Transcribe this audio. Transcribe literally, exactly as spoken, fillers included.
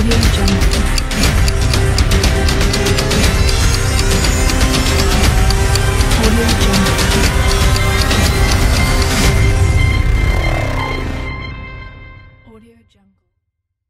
Audio Jungle.